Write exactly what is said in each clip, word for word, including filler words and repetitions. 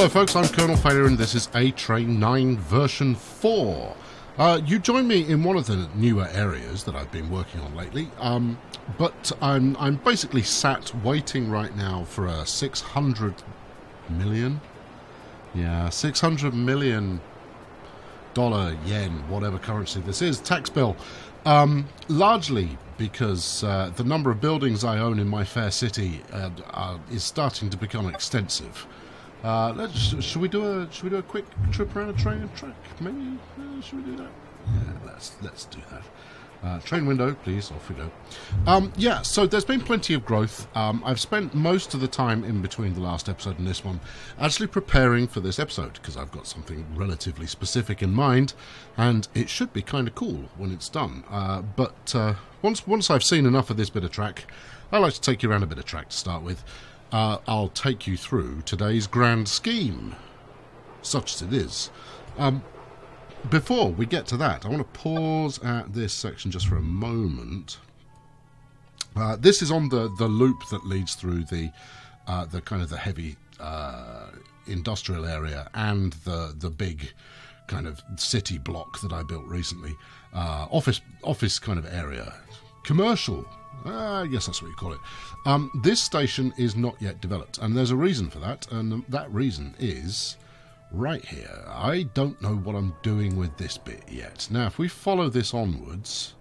Hello folks, I'm Colonel Failure and this is A Train nine version four. Uh, you join me in one of the newer areas that I've been working on lately, um, but I'm, I'm basically sat waiting right now for a six hundred million? Yeah, six hundred million dollar, yen, whatever currency this is, tax bill. Um, largely because uh, the number of buildings I own in my fair city uh, uh, is starting to become extensive. Uh, let's. Should we do a? Should we do a quick trip around a train and track? Maybe. Uh, should we do that? Yeah. Let's. Let's do that. Uh, train window, please. Off we go. Um, yeah. So there's been plenty of growth. Um, I've spent most of the time in between the last episode and this one actually preparing for this episode because I've got something relatively specific in mind, and it should be kind of cool when it's done. Uh, but uh, once once I've seen enough of this bit of track, I like to take you around a bit of track to start with. Uh, I'll take you through today's grand scheme, such as it is. Um, before we get to that, I want to pause at this section just for a moment. Uh, this is on the, the loop that leads through the uh, the kind of the heavy uh, industrial area and the the big kind of city block that I built recently, uh, office office kind of area, commercial. Uh, yes, that's what you call it. Um, this station is not yet developed, and there's a reason for that, and that reason is right here. I don't know what I'm doing with this bit yet. Now, if we follow this onwards,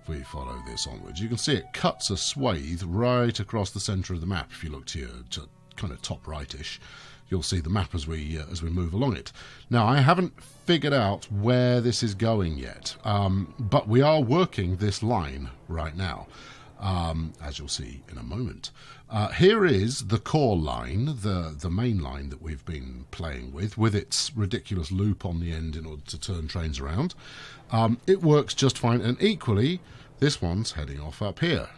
if we follow this onwards, you can see it cuts a swathe right across the centre of the map. If you look to your to kind of top rightish, you'll see the map as we uh, as we move along it. Now, I haven't figured out where this is going yet, um, but we are working this line right now. Um, as you'll see in a moment. Uh, here is the core line, the, the main line that we've been playing with, with its ridiculous loop on the end in order to turn trains around. Um, it works just fine, and equally, this one's heading off up here.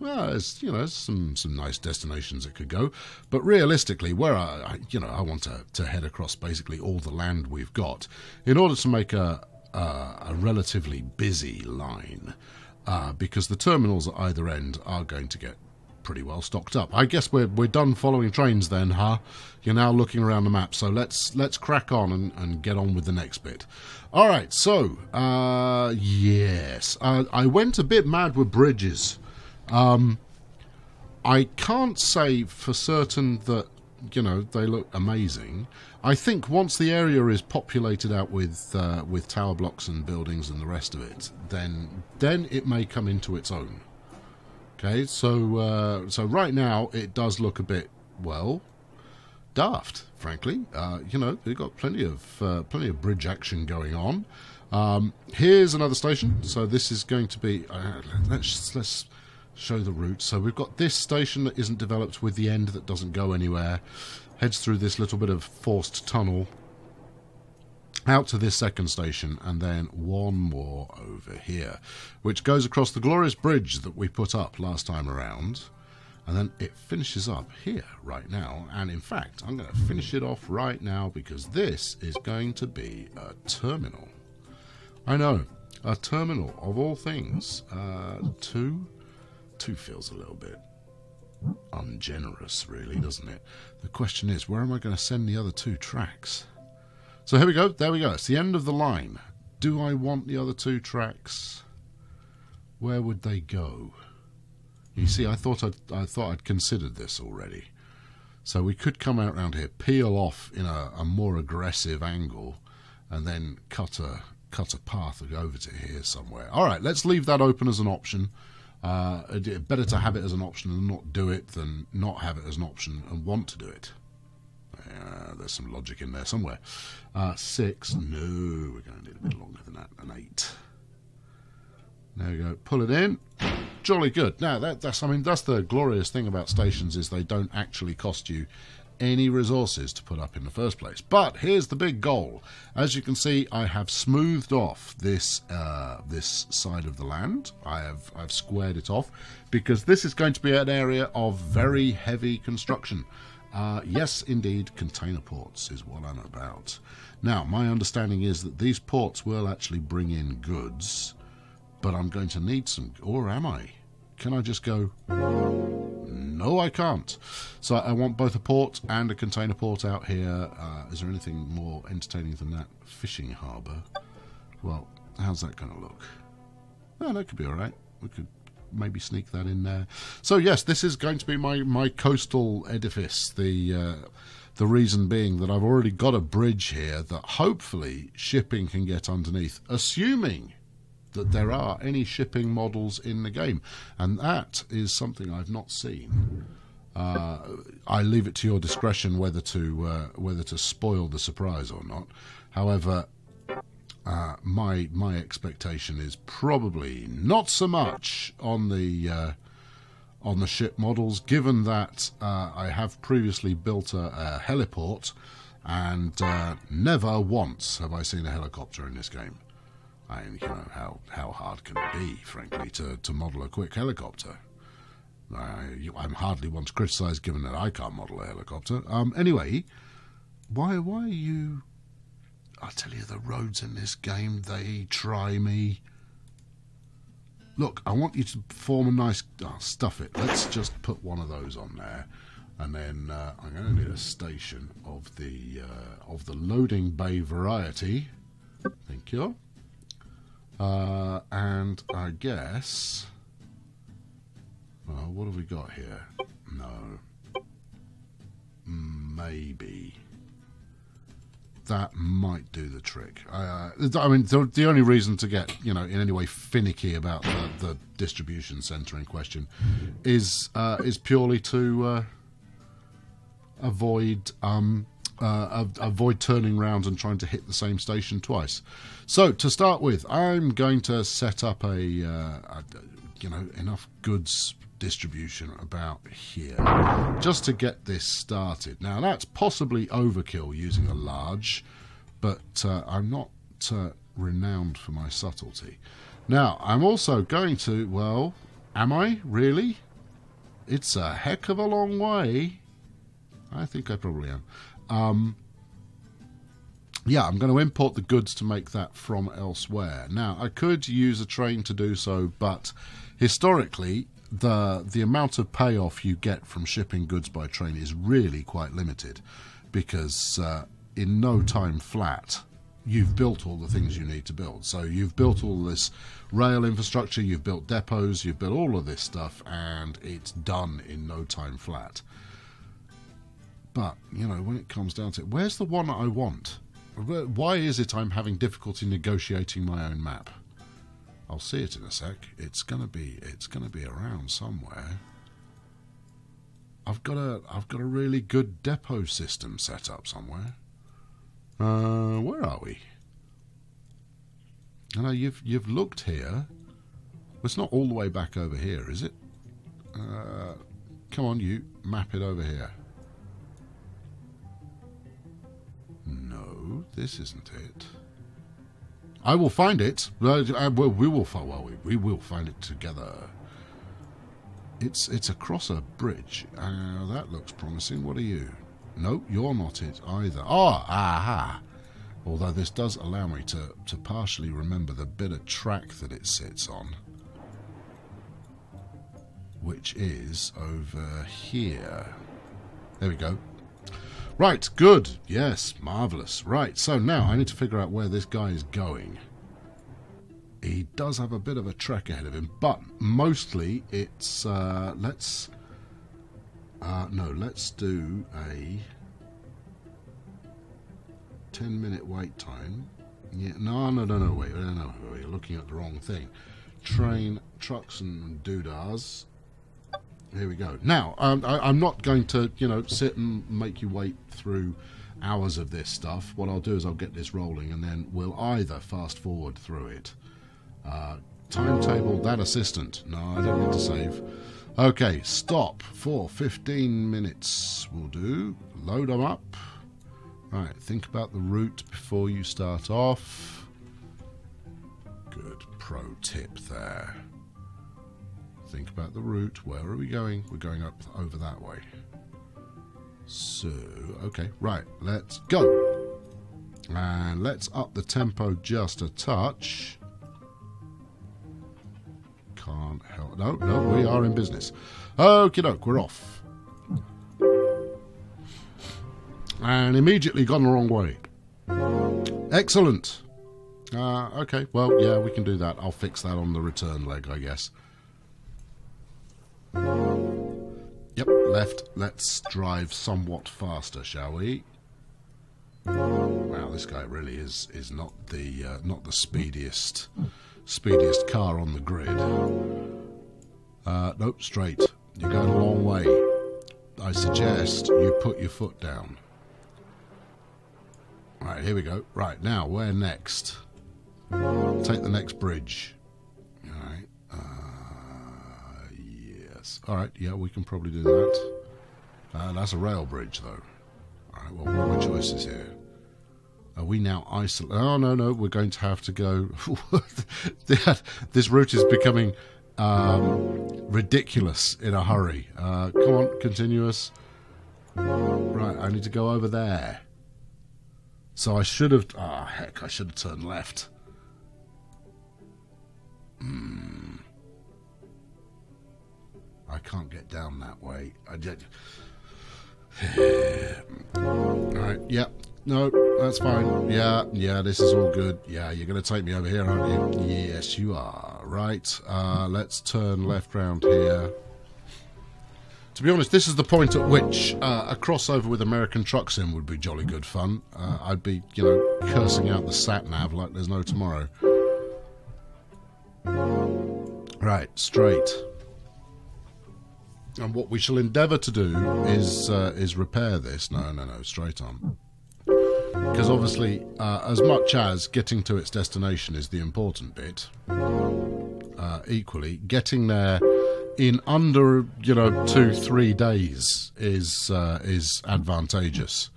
Well, there's, you know, some, some nice destinations it could go, but realistically, where I, you know, I want to, to head across basically all the land we've got in order to make a, a, a relatively busy line. Uh, because the terminals at either end are going to get pretty well stocked up. I guess we're we're done following trains then, huh? You're now looking around the map, so let's let's crack on and, and get on with the next bit. All right, so uh, yes, uh, I went a bit mad with bridges. Um, I can't say for certain that you know they look amazing. I think once the area is populated out with uh, with tower blocks and buildings and the rest of it, then then it may come into its own. Okay, so uh, so right now it does look a bit, well, daft, frankly. Uh, you know, they've got plenty of uh, plenty of bridge action going on. Um, here's another station. So this is going to be uh, let's let's. show the route. So we've got this station that isn't developed with the end that doesn't go anywhere, heads through this little bit of forced tunnel out to this second station, and then one more over here which goes across the glorious bridge that we put up last time around, and then it finishes up here right now. And in fact, I'm going to finish it off right now because this is going to be a terminal. I know, a terminal of all things. uh, two Two feels a little bit ungenerous, really, doesn't it? The question is, where am I going to send the other two tracks? So here we go. There we go. It's the end of the line. Do I want the other two tracks? Where would they go? You see, I thought I'd, I thought I'd considered this already. So we could come out round here, peel off in a, a more aggressive angle, and then cut a cut a path over to here somewhere. All right, let's leave that open as an option. Uh, better to have it as an option and not do it than not have it as an option and want to do it. Uh, there's some logic in there somewhere. Uh, six. No, we're going to need a bit longer than that. An eight. There we go. Pull it in. Jolly good. Now that, that's. I mean, that's the glorious thing about stations, is they don't actually cost you any resources to put up in the first place. But here's the big goal. As you can see, I have smoothed off this uh, this side of the land. I have I've squared it off because this is going to be an area of very heavy construction. Uh, yes, indeed, container ports is what I'm about. Now, my understanding is that these ports will actually bring in goods, but I'm going to need some, or am I? Can I just go? No. no, I can't. So I want both a port and a container port out here. Uh, is there anything more entertaining than that? Fishing harbour. Well, how's that going to look? Oh, that could be all right. We could maybe sneak that in there. So yes, this is going to be my, my coastal edifice. The... Uh, The reason being that I've already got a bridge here that hopefully shipping can get underneath, assuming that there are any shipping models in the game. And that is something I've not seen. Uh, I leave it to your discretion whether to uh, whether to spoil the surprise or not. However, uh, my my expectation is probably not so much on the... Uh, on the ship models, given that uh, I have previously built a, a heliport, and uh, never once have I seen a helicopter in this game. I mean, you know, how, how hard can it be, frankly, to, to model a quick helicopter? Uh, you, I'm hardly one to criticise, given that I can't model a helicopter. Um, anyway, why, why are you... I tell you, the roads in this game, they try me. Look, I want you to form a nice... Oh, stuff it. Let's just put one of those on there. And then uh, I'm going to need a station of the uh, of the loading bay variety. Thank you. Uh, and I guess... Well, what have we got here? No. Maybe. That might do the trick. Uh, I mean, the, the only reason to get, you know, in any way finicky about the, the distribution centre in question is uh, is purely to uh, avoid um, uh, avoid turning round and trying to hit the same station twice. So to start with, I'm going to set up a, uh, a you know enough goods distribution about here just to get this started. Now that's possibly overkill using a large, but uh, I'm not uh, renowned for my subtlety. Now I'm also going to, well, am I really? It's a heck of a long way. I think I probably am. Um, yeah, I'm going to import the goods to make that from elsewhere. Now I could use a train to do so, but historically the the amount of payoff you get from shipping goods by train is really quite limited, because uh, in no time flat you've built all the things you need to build. So you've built all this rail infrastructure, you've built depots, you've built all of this stuff, and it's done in no time flat. But, you know, when it comes down to it, where's the one I want? Why is it I'm having difficulty negotiating my own map? I'll see it in a sec. It's gonna be it's gonna be around somewhere. I've got a I've got a really good depot system set up somewhere. Uh, where are we? You know, you've you've looked here. It's not all the way back over here, is it? Uh, come on, you map it over here. No, this isn't it. I will find it. We will find. Well, we will find it together. It's it's across a bridge. Uh, that looks promising. What are you? Nope, you're not it either. Oh, aha! Although this does allow me to to partially remember the bit of track that it sits on, which is over here. There we go. Right, good. Yes, marvellous. Right, so now I need to figure out where this guy is going. He does have a bit of a trek ahead of him, but mostly it's... Uh, let's... Uh, no, let's do a... ten minute wait time. Yeah, no, no, no, no, wait. No, no, wait, you're looking at the wrong thing. Train, trucks and doodahs. Here we go. Now, um, I, I'm not going to, you know, sit and make you wait through hours of this stuff. What I'll do is I'll get this rolling, and then we'll either fast forward through it. Uh, timetable, that assistant. No, I don't need to save. Okay, stop for fifteen minutes. We'll do. Load them up. Right, think about the route before you start off. Good pro tip there. Think about the route. Where are we going? We're going up over that way. So, okay, right, let's go. And let's up the tempo just a touch. can't help. No, no, we are in business. Okie doke, we're off. And immediately gone the wrong way. Excellent. Uh, okay, well, yeah, we can do that. I'll fix that on the return leg, I guess. Yep, left. Let's drive somewhat faster, shall we? Wow, this guy really is is not the uh, not the speediest speediest car on the grid. Uh, nope, straight. You're going a long way. I suggest you put your foot down. Right, here we go. Right, now, where next? Take the next bridge. All right. Uh, yes. All right, yeah, we can probably do that. Uh, that's a rail bridge, though. All right, well, what are my choices here? Are we now isolated? Oh, no, no, we're going to have to go... This route is becoming um, ridiculous in a hurry. Uh, come on, continuous. Right, I need to go over there. So I should have... Ah, oh, heck, I should have turned left. Mm. I can't get down that way. I did... Alright, yeah, no, that's fine. Yeah, yeah, this is all good. Yeah, you're going to take me over here, aren't you? Yes, you are. Right, uh, let's turn left round here. To be honest, this is the point at which uh, a crossover with American Trucks in would be jolly good fun. Uh, I'd be, you know, cursing out the sat-nav like there's no tomorrow. Right, straight. And what we shall endeavour to do is uh, is repair this. No, no, no, straight on. Because obviously, uh, as much as getting to its destination is the important bit, uh, equally, getting there in under, you know, two, three days is uh, is advantageous.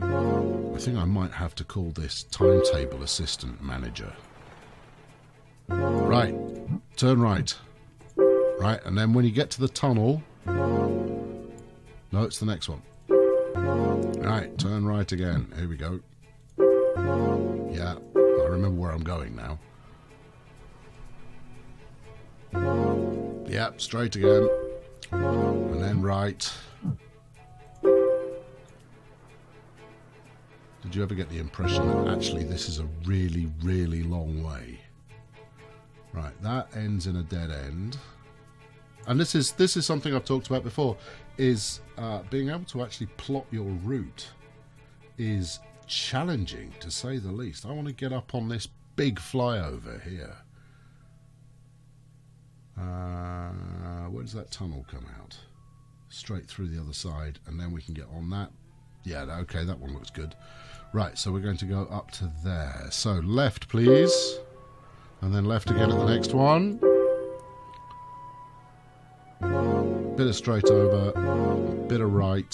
I think I might have to call this Timetable Assistant Manager. Right, turn right. Right, and then when you get to the tunnel... No, it's the next one. Right, turn right again. Here we go. Yeah, I remember where I'm going now. Yeah, straight again. And then right. Did you ever get the impression that actually this is a really, really long way? Right, that ends in a dead end. And this is this is something I've talked about before, is uh, being able to actually plot your route is challenging, to say the least. I want to get up on this big flyover here. Uh, where does that tunnel come out? Straight through the other side, and then we can get on that. Yeah, okay, that one looks good. Right, so we're going to go up to there. So left, please. And then left again at the next one. Bit of straight over, bit of right.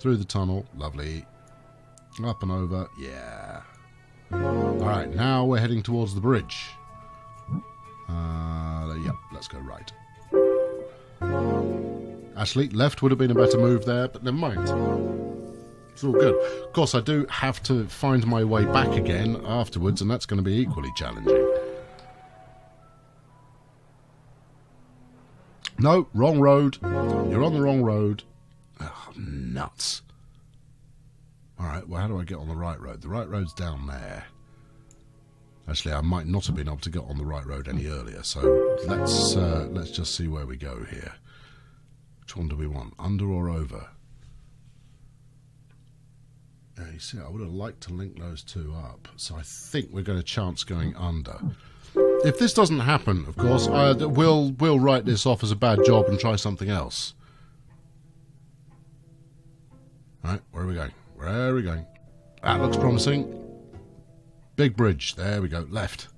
Through the tunnel, lovely. Up and over, yeah. Alright, now we're heading towards the bridge. Uh, yep, let's go right. Actually, left would have been a better move there, but never mind. It's all good. Of course, I do have to find my way back again afterwards, and that's going to be equally challenging. No, wrong road. You're on the wrong road. Oh, nuts. All right, well, how do I get on the right road? The right road's down there. Actually, I might not have been able to get on the right road any earlier, so let's, uh, let's just see where we go here. Which one do we want, under or over? Yeah, you see, I would have liked to link those two up, so I think we're going to chance going under. If this doesn't happen, of course, I, we'll, we'll write this off as a bad job and try something else. Alright, where are we going? Where are we going? That looks promising. Big bridge. There we go. Left.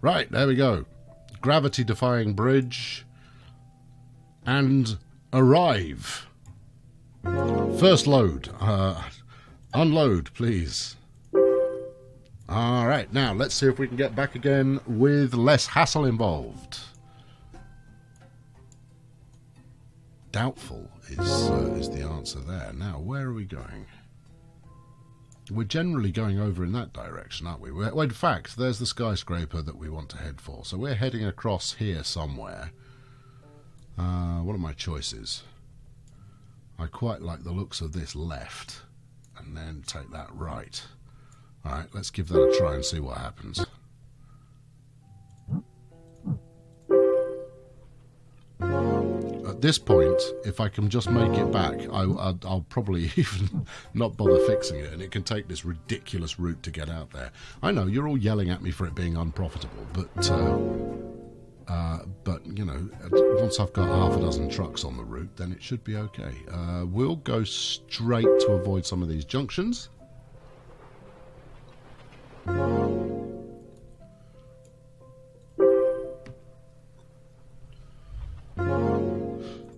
Right, there we go. Gravity-defying bridge. And arrive. First load. Uh, unload, please. All right, now let's see if we can get back again with less hassle involved. doubtful is, uh, is the answer there. Now, where are we going? We're generally going over in that direction, aren't we? We're, well, in fact, there's the skyscraper that we want to head for. So we're heading across here somewhere. Uh, what are my choices? I quite like the looks of this left, and then take that right. All right, let's give that a try and see what happens. At this point, if I can just make it back, I, I, I'll probably even not bother fixing it, and it can take this ridiculous route to get out there. I know, you're all yelling at me for it being unprofitable, but, uh, uh, but you know, once I've got half a dozen trucks on the route, then it should be okay. Uh, we'll go straight to avoid some of these junctions.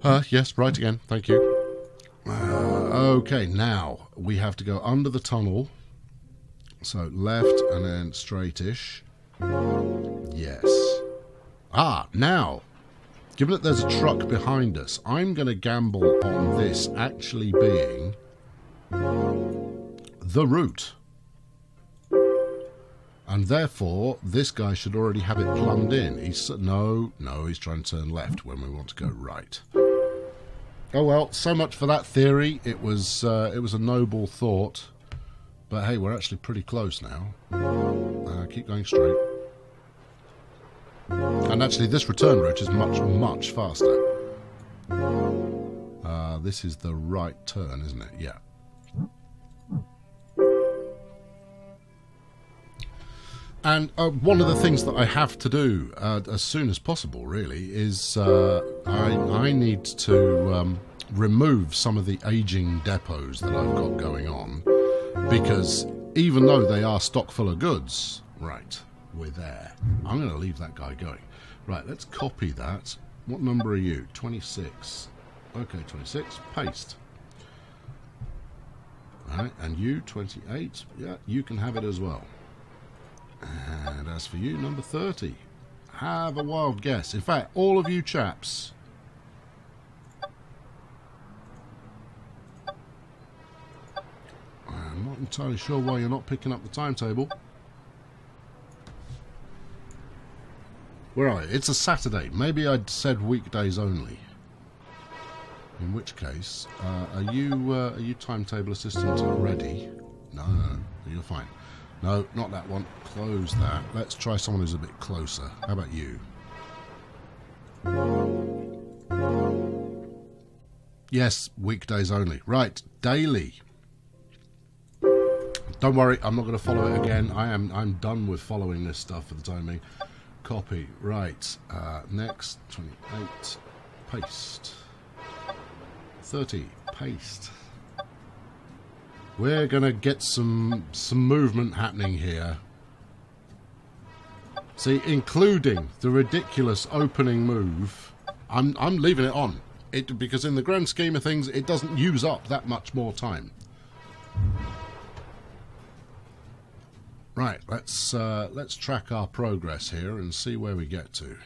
Uh, yes, right again, thank you. Uh, okay, now we have to go under the tunnel. So left and then straightish. Yes. Ah, now, given that there's a truck behind us, I'm going to gamble on this actually being the route. And therefore, this guy should already have it plumbed in. He's, no, no, he's trying to turn left when we want to go right. Oh well, so much for that theory. It was uh, it was a noble thought, but hey, we're actually pretty close now. Uh, keep going straight, and actually, this return route is much much faster. Uh, this is the right turn, isn't it? Yeah. And uh, one of the things that I have to do uh, as soon as possible, really, is uh, I, I need to um, remove some of the aging depots that I've got going on, because even though they are stock full of goods, right, we're there. I'm going to leave that guy going. Right, let's copy that. What number are you? twenty-six. Okay, twenty-six. Paste. All right, and you, twenty-eight. Yeah, you can have it as well. And as for you, number thirty, have a wild guess. In fact, all of you chaps, I'm not entirely sure why you're not picking up the timetable. Where are you? It's a Saturday. Maybe I'd said weekdays only. In which case, uh, are you uh, are you timetable assistant already? No, no, no, you're fine. No, not that one. Close that. Let's try someone who's a bit closer. How about you? Yes, weekdays only. Right, daily. Don't worry, I'm not going to follow it again. I am. I'm done with following this stuff for the time being. Copy. Right. Uh, next, twenty-eight. Paste. thirty. Paste. We're going to get some some movement happening here. See, including the ridiculous opening move. I'm, I'm leaving it on. It, because in the grand scheme of things, it doesn't use up that much more time. Right, let's, uh, let's track our progress here and see where we get to.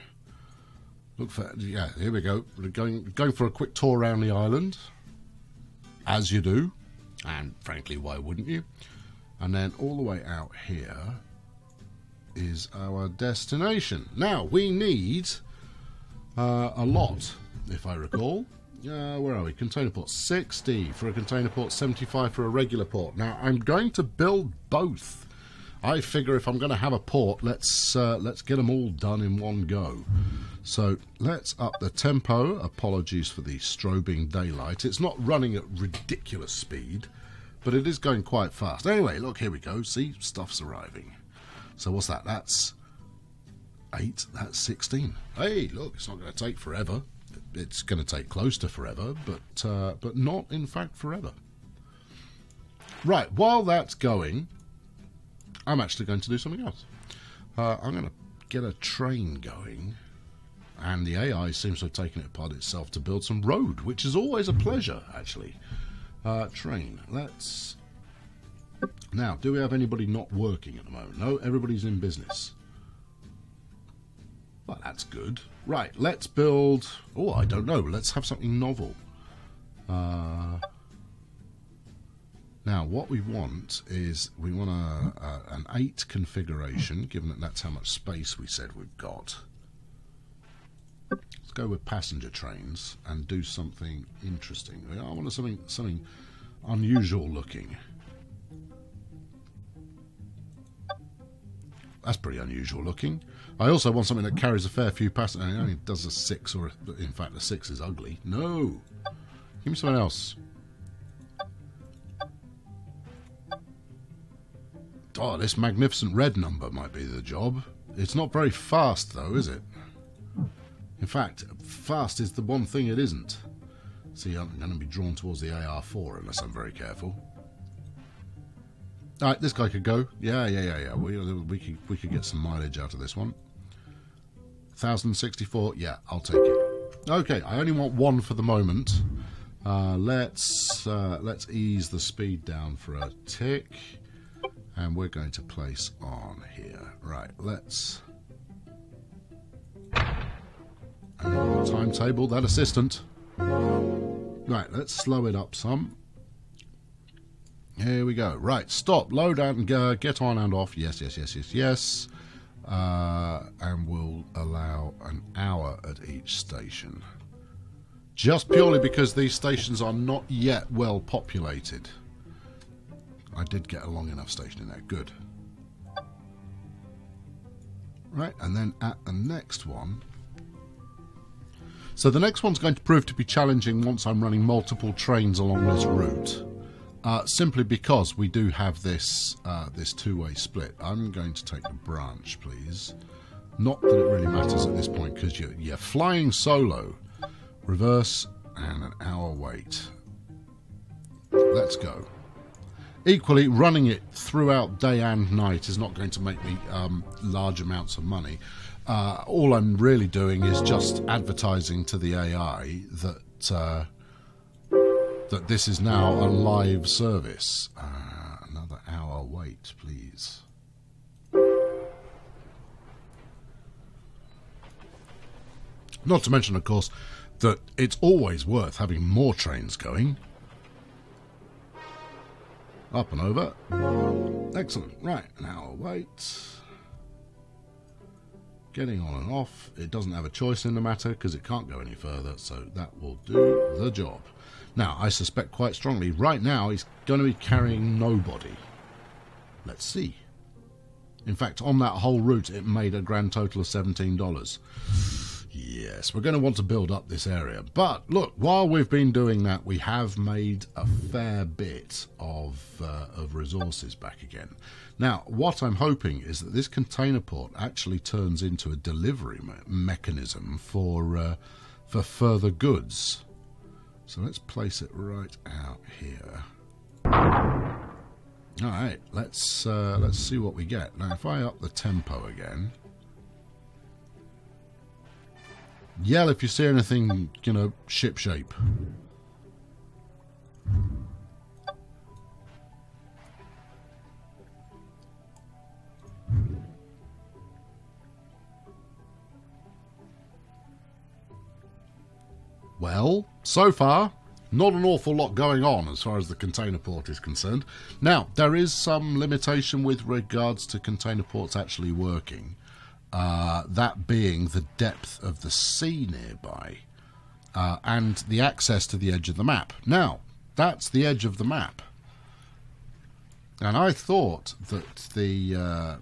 Look for... Yeah, here we go. We're going, going for a quick tour around the island. As you do. And frankly, why wouldn't you? And then all the way out here is our destination. Now, we need uh, a lot, if I recall. Uh, where are we? Container port sixty for a container port, seventy-five for a regular port. Now, I'm going to build both. I figure if I'm going to have a port, let's, uh, let's get them all done in one go. So let's up the tempo. Apologies for the strobing daylight. It's not running at ridiculous speed, but it is going quite fast. Anyway, look, here we go. See, stuff's arriving. So what's that? That's eight. That's sixteen. Hey, look, it's not going to take forever. It's going to take close to forever, but, uh, but not, in fact, forever. Right, while that's going, I'm actually going to do something else. Uh, I'm going to get a train going. And the A I seems to have taken it upon itself to build some road, which is always a pleasure, actually. Uh, train. Let's... Now, do we have anybody not working at the moment? No, everybody's in business. Well, that's good. Right, let's build... Oh, I don't know. Let's have something novel. Uh, now, what we want is we want a, a, an eight configuration, given that that's how much space we said we've got. Let's go with passenger trains and do something interesting. I want something, something unusual looking. That's pretty unusual looking. I also want something that carries a fair few passengers. It only does a six, or a, in fact, the six is ugly. No! Give me something else. Oh, this magnificent red number might be the job. It's not very fast, though, is it? In fact, fast is the one thing it isn't. See, I'm going to be drawn towards the A R four unless I'm very careful. All right, this guy could go. Yeah, yeah, yeah, yeah. We, we, could, we could get some mileage out of this one. one thousand sixty-four. Yeah, I'll take it. Okay, I only want one for the moment. Uh, let's uh, let's ease the speed down for a tick, and we're going to place on here. Right, let's. And on the timetable, that assistant. Right, let's slow it up some. Here we go. Right, stop, load and uh, get on and off. Yes, yes, yes, yes, yes. Uh, and we'll allow an hour at each station. Just purely because these stations are not yet well populated. I did get a long enough station in there. Good. Right, and then at the next one... So the next one's going to prove to be challenging once I'm running multiple trains along this route. Uh, simply because we do have this uh, this two-way split. I'm going to take the branch, please. Not that it really matters at this point, because you're, you're flying solo. Reverse and an hour wait. Let's go. Equally, running it throughout day and night is not going to make me um, large amounts of money. Uh, all I'm really doing is just advertising to the A I that... Uh, that this is now a live service. Uh, another hour wait, please. Not to mention, of course, that it's always worth having more trains going. Up and over. Excellent. Right, an hour wait. Getting on and off. It doesn't have a choice in the matter because it can't go any further, so that will do the job. Now, I suspect quite strongly, right now, he's going to be carrying nobody. Let's see. In fact, on that whole route, it made a grand total of seventeen dollars. Yes, we're going to want to build up this area. But, look, while we've been doing that, we have made a fair bit of, uh, of resources back again. Now, what I'm hoping is that this container port actually turns into a delivery me- mechanism for, uh, for further goods. So let's place it right out here. All right, let's uh, let's see what we get. Now, if I up the tempo again, yell if you see anything, you know, shipshape. Well, so far, not an awful lot going on as far as the container port is concerned. Now, there is some limitation with regards to container ports actually working. Uh, that being the depth of the sea nearby uh, and the access to the edge of the map. Now, that's the edge of the map. And I thought that the... Uh,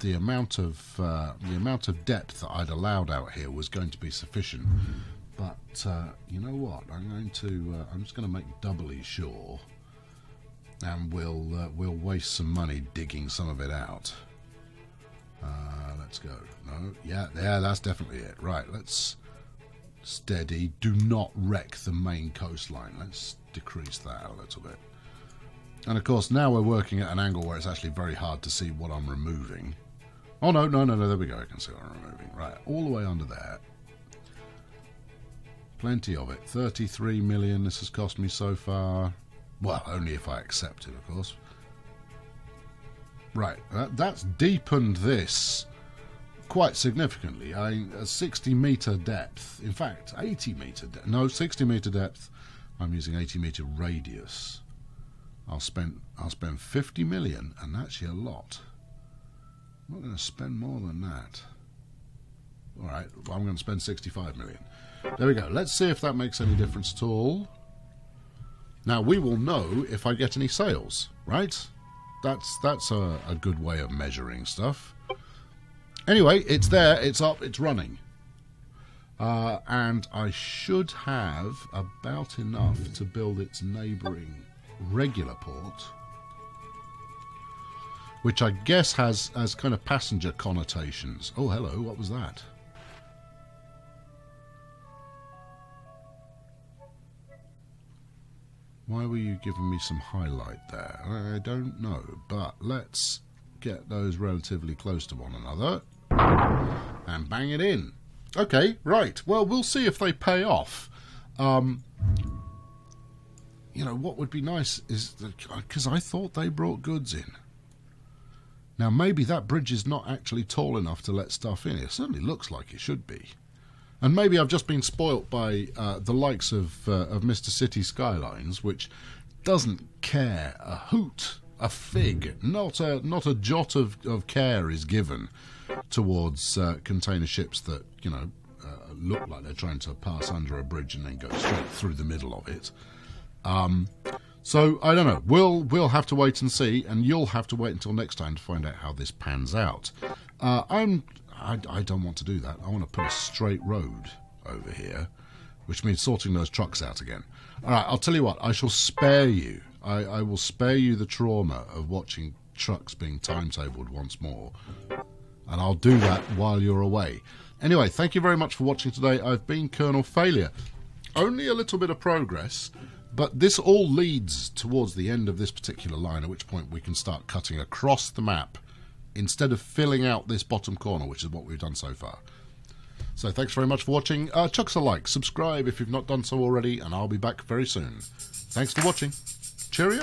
the amount of uh, the amount of depth that I'd allowed out here was going to be sufficient, but uh, you know what? I'm going to uh, I'm just going to make doubly sure, and we'll uh, we'll waste some money digging some of it out. Uh, let's go. No, yeah, yeah, that's definitely it. Right, let's steady. Do not wreck the main coastline. Let's decrease that a little bit. And of course, now we're working at an angle where it's actually very hard to see what I'm removing. Oh, no, no, no, no, there we go. I can see what I'm removing. Right, all the way under there. Plenty of it. thirty-three million this has cost me so far. Well, only if I accept it, of course. Right, that, that's deepened this quite significantly. I, a sixty meter depth, in fact, eighty meter depth, no, sixty meter depth, I'm using eighty meter radius. I'll spend, I'll spend fifty million, and that's a lot. I'm not going to spend more than that. All right, well, I'm going to spend sixty-five million. There we go. Let's see if that makes any difference at all. Now, we will know if I get any sales, right? That's that's a, a good way of measuring stuff. Anyway, it's there, it's up, it's running. Uh, and I should have about enough to build its neighbouring regular port, which I guess has, has kind of passenger connotations. Oh, hello, what was that? Why were you giving me some highlight there? I don't know, but let's get those relatively close to one another and bang it in. Okay, right. Well, we'll see if they pay off. Um, you know, what would be nice is... because I thought they brought goods in. Now, maybe that bridge is not actually tall enough to let stuff in. It certainly looks like it should be. And maybe I've just been spoilt by uh, the likes of, uh, of Mister City Skylines, which doesn't care a hoot, a fig, not a, not a jot of, of care is given towards uh, container ships that, you know, uh, look like they're trying to pass under a bridge and then go straight through the middle of it. Um, so, I don't know. We'll, we'll have to wait and see, and you'll have to wait until next time to find out how this pans out. Uh, I'm... I, I don't want to do that. I want to put a straight road over here, which means sorting those trucks out again. All right, I'll tell you what. I shall spare you. I, I will spare you the trauma of watching trucks being timetabled once more, and I'll do that while you're away. Anyway, thank you very much for watching today. I've been Colonel Failure. Only a little bit of progress, but this all leads towards the end of this particular line, at which point we can start cutting across the map instead of filling out this bottom corner, which is what we've done so far. So thanks very much for watching. Uh, chuck us a like, subscribe if you've not done so already, and I'll be back very soon. Thanks for watching. Cheerio.